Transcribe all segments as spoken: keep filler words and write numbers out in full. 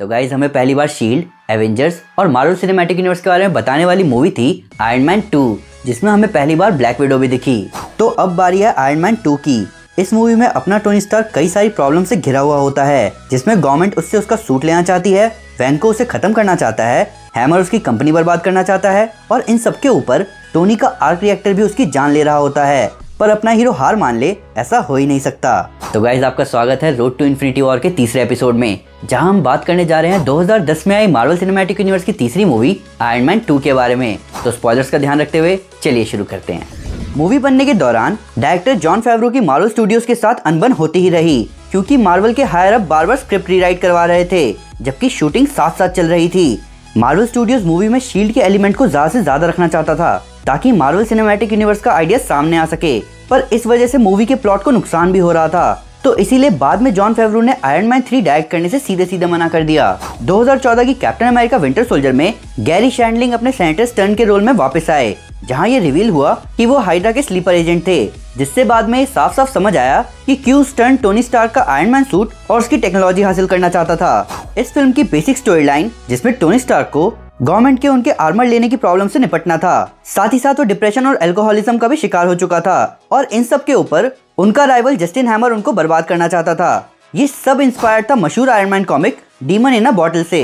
तो गाइज हमें पहली बार शील्ड, एवेंजर्स और मार्वल सिनेमैटिक यूनिवर्स के बारे में बताने वाली मूवी थी आयरन मैन टू, जिसमें हमें पहली बार ब्लैक विडो भी दिखी। तो अब बारी है आयरन मैन टू की। इस मूवी में अपना टोनी स्टार्क कई सारी प्रॉब्लम से घिरा हुआ होता है, जिसमें गवर्नमेंट उससे उसका सूट लेना चाहती है, वैंग को उसे खत्म करना चाहता है, हैमर उसकी कंपनी बर्बाद करना चाहता है और इन सब के ऊपर टोनी का आर्क रिएक्टर भी उसकी जान ले रहा होता है। पर अपना हीरो हार मान ले ऐसा हो ही नहीं सकता। तो गाइज आपका स्वागत है रोड टू इन्फिनिटी वॉर के तीसरे एपिसोड में, जहां हम बात करने जा रहे हैं दो हज़ार दस में आई मार्वल सिनेमैटिक यूनिवर्स की तीसरी मूवी आयरन मैन टू के बारे में। तो स्पॉयलर्स का ध्यान रखते हुए चलिए शुरू करते हैं। मूवी बनने के दौरान डायरेक्टर जॉन फेवरो की मार्वल स्टूडियोज के साथ अनबन होती ही रही, क्योंकि मार्वल के हायर अप बार बार स्क्रिप्ट रीराइट करवा रहे थे, जबकि शूटिंग साथ साथ चल रही थी। मार्वल स्टूडियोज मूवी में शील्ड के एलिमेंट को ज्यादा से ज्यादा रखना चाहता था, ताकि मार्वल सिनेमैटिक यूनिवर्स का आइडिया सामने आ सके, पर इस वजह से मूवी के प्लॉट को नुकसान भी हो रहा था। तो इसीलिए बाद में जॉन फेवरो ने आयरन मैन थ्री डायरेक्ट करने से सीधे सीधे मना कर दिया। दो हज़ार चौदह की कैप्टन अमेरिका विंटर सोल्जर में गैरी शैंडलिंग अपने सेनेटर स्टर्न के रोल में वापस आए, जहां ये रिवील हुआ कि वो हाइड्रा के स्लीपर एजेंट थे, जिससे बाद में साफ साफ समझ आया कि क्यों स्टर्न टोनी स्टार्क का आयरनमैन सूट और उसकी टेक्नोलॉजी हासिल करना चाहता था। इस फिल्म की बेसिक स्टोरी लाइन, जिसमें टोनी स्टार्क को गवर्नमेंट के उनके आर्मर लेने की प्रॉब्लम से निपटना था, साथ ही साथ वो डिप्रेशन और एल्कोहलिज्म का भी शिकार हो चुका था और इन सब के ऊपर उनका राइवल जस्टिन हैमर उनको बर्बाद करना चाहता था। ये सब इंस्पायर्ड था मशहूर Iron Man comic demon in a bottle से।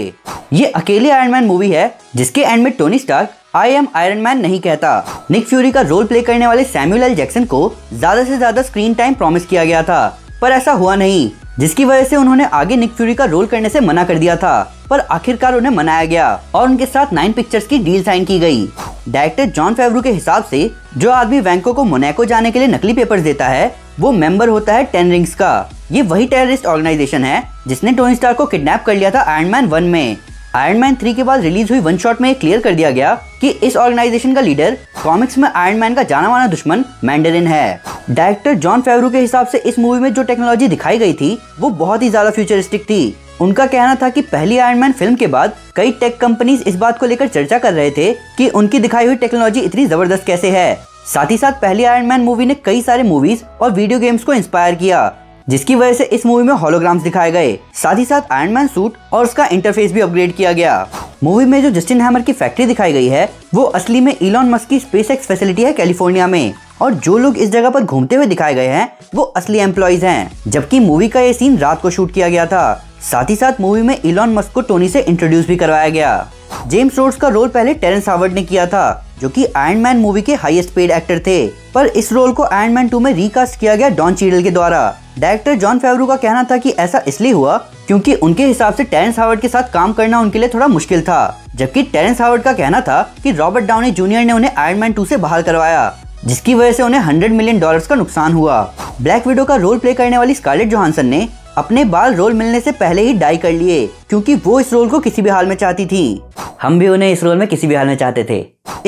ये अकेली आयरनमैन मूवी है जिसके एंड में Tony Stark I am Iron Man नहीं कहता। निक फ्यूरी का रोल प्ले करने वाले सैमुअल एल जैक्सन को ज्यादा से ज्यादा स्क्रीन टाइम प्रॉमिस किया गया था, पर ऐसा हुआ नहीं, जिसकी वजह से उन्होंने आगे निक फ्यूरी का रोल करने से मना कर दिया था। पर आखिरकार उन्हें मनाया गया और उनके साथ नाइन पिक्चर्स की डील साइन की गई। डायरेक्टर जॉन फेवरो के हिसाब से जो आदमी वैंको को मोनाको जाने के लिए नकली पेपर्स देता है, वो मेंबर होता है टेन रिंग्स का। ये वही टेररिस्ट ऑर्गेनाइजेशन है जिसने टोनी स्टार को किडनैप कर लिया था आयरन मैन वन में। आयरन मैन थ्री के बाद रिलीज हुई वन शॉट में ये क्लियर कर दिया गया कि इस ऑर्गेनाइजेशन का लीडर कॉमिक्स में आयरनमैन का जाना माना दुश्मन मैंडरिन है। डायरेक्टर जॉन फेवरो के हिसाब से इस मूवी में जो टेक्नोलॉजी दिखाई गई थी वो बहुत ही ज्यादा फ्यूचरिस्टिक थी। उनका कहना था कि पहली आयरनमैन फिल्म के बाद कई टेक कंपनीज इस बात को लेकर चर्चा कर रहे थे कि उनकी दिखाई हुई टेक्नोलॉजी इतनी जबरदस्त कैसे है। साथ ही साथ पहली आयरनमैन मूवी ने कई सारे मूवीज और वीडियो गेम्स को इंस्पायर किया, जिसकी वजह से इस मूवी में होलोग्राम्स दिखाए गए। साथ ही साथ आयरनमैन सूट और उसका इंटरफेस भी अपग्रेड किया गया। मूवी में जो जस्टिन हैमर की फैक्ट्री दिखाई गई है वो असली में इलॉन मस्क की स्पेसएक्स फैसिलिटी है कैलिफोर्निया में, और जो लोग इस जगह पर घूमते हुए दिखाए गए हैं वो असली एम्प्लॉइज हैं, जबकि मूवी का ये सीन रात को शूट किया गया था। साथ ही साथ मूवी में इलॉन मस्क को टोनी से इंट्रोड्यूस भी करवाया गया। जेम्स रोड्स का रोल पहले टेरेंस हावर्ड ने किया था, जो कि आयरनमैन मूवी के हाईएस्ट पेड एक्टर थे, पर इस रोल को आयरनमैन टू में रीकास्ट किया गया डॉन चीडल के द्वारा। डायरेक्टर जॉन फेवरो का कहना था कि ऐसा इसलिए हुआ क्योंकि उनके हिसाब से टेरेंस हावर्ड के साथ काम करना उनके लिए थोड़ा मुश्किल था, जबकि टेरेंस हावर्ड का कहना था कि रॉबर्ट डाउनी जूनियर ने उन्हें आयरनमैन टू से बाहर करवाया, जिसकी वजह से उन्हें हंड्रेड मिलियन डॉलर्स का नुकसान हुआ। ब्लैक विडो का रोल प्ले करने वाली स्कारलेट जोहानसन ने अपने बाल रोल मिलने से पहले ही डाई कर लिए, क्योंकि वो इस रोल को किसी भी हाल में चाहती थी। हम भी उन्हें इस रोल में किसी भी हाल में चाहते थे।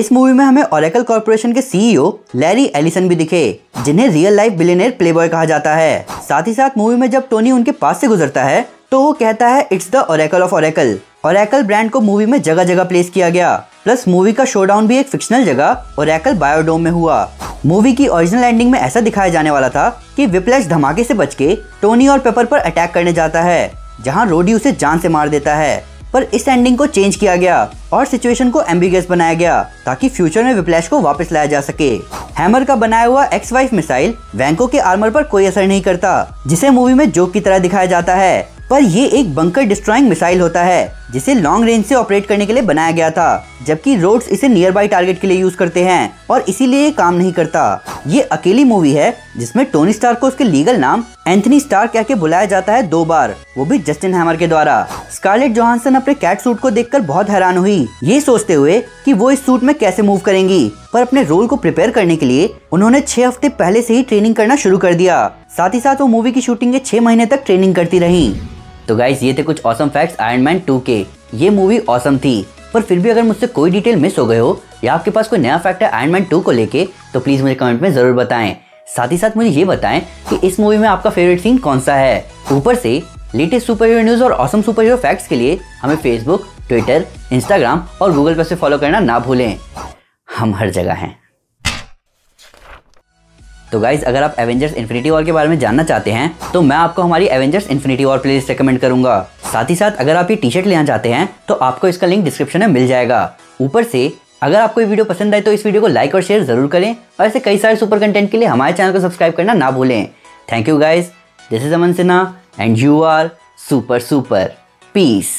इस मूवी में हमें ओरेकल कॉर्पोरेशन के सीईओ लैरी एलिसन भी दिखे, जिन्हें रियल लाइफ बिलियनेयर प्लेबॉय कहा जाता है। साथ ही साथ मूवी में जब टोनी उनके पास से गुजरता है तो वो कहता है it's the Oracle of Oracle. Oracle brand को मूवी में जगह जगह प्लेस किया गया। प्लस मूवी का शोडाउन भी एक फिक्शनल जगह ओरेकल बायोडोम में हुआ। मूवी की ओरिजिनल एंडिंग में ऐसा दिखाया जाने वाला था कि विप्लैश धमाके से बचके टोनी और पेपर पर अटैक करने जाता है, जहां रोडी उसे जान से मार देता है, पर इस एंडिंग को चेंज किया गया और सिचुएशन को एम्बिगस बनाया गया ताकि फ्यूचर में विप्लैश को वापस लाया जा सके। हैमर का बनाया हुआ एक्स वाइफ मिसाइल वैंको के आर्मर पर कोई असर नहीं करता, जिसे मूवी में जोक की तरह दिखाया जाता है, पर ये एक बंकर डिस्ट्रॉइंग मिसाइल होता है जिसे लॉन्ग रेंज से ऑपरेट करने के लिए बनाया गया था, जबकि रोड्स इसे नियर बाई टारगेट के लिए यूज करते हैं और इसीलिए काम नहीं करता। ये अकेली मूवी है जिसमें टोनी स्टार्क को उसके लीगल नाम एंथनी स्टार्क कह के बुलाया जाता है दो बार, वो भी जस्टिन हैमर के द्वारा। स्कारलेट जोहानसन अपने कैट सूट को देखकर बहुत हैरान हुई, ये सोचते हुए कि वो इस सूट में कैसे मूव करेंगी, पर अपने रोल को प्रिपेयर करने के लिए उन्होंने छह हफ्ते पहले से ही ट्रेनिंग करना शुरू कर दिया। साथ ही साथ वो मूवी की शूटिंग के छह महीने तक ट्रेनिंग करती रही। तो गाइस ये थे कुछ awesome facts Iron Man two के। ये मूवी ऑसम थी, पर फिर भी अगर मुझसे कोई डिटेल मिस हो गए हो या आपके पास कोई नया फैक्ट है आयरन मैन टू को लेके तो प्लीज़ मुझे कमेंट में ज़रूर बताएं। साथ ही साथ मुझे ये बताएं कि इस मूवी में आपका फेवरेट सीन कौन सा है। ऊपर से लेटेस्ट सुपर हीरो न्यूज़ और ऑसम सुपर हीरो फैक्ट्स के लिए हमें फेसबुक, ट्विटर, इंस्टाग्राम और गूगल पर से फॉलो करना ना भूलें। हम हर जगह हैं। तो गाइज अगर आप एवेंजर्स इन्फिनिटी वॉर के बारे में जानना चाहते हैं तो मैं आपको हमारी Avengers Infinity War playlist recommend करूंगा। साथ ही साथ अगर आप ये टी शर्ट लेना चाहते हैं तो आपको इसका लिंक डिस्क्रिप्शन में मिल जाएगा। ऊपर से अगर आपको ये वीडियो पसंद आए तो इस वीडियो को लाइक और शेयर जरूर करें और ऐसे कई सारे सुपर कंटेंट के लिए हमारे चैनल को सब्सक्राइब करना ना भूलें। Thank you guys, this is Aman Sinha and you are super super. Piece.